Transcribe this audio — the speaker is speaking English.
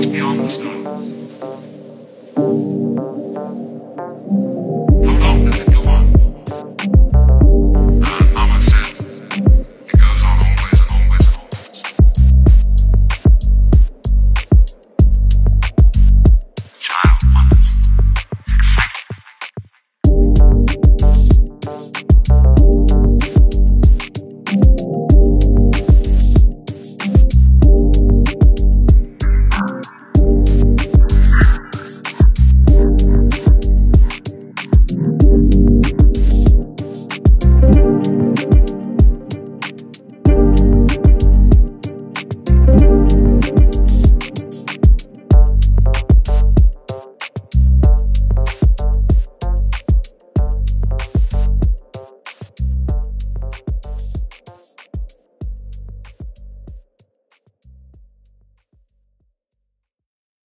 Beyond the stars.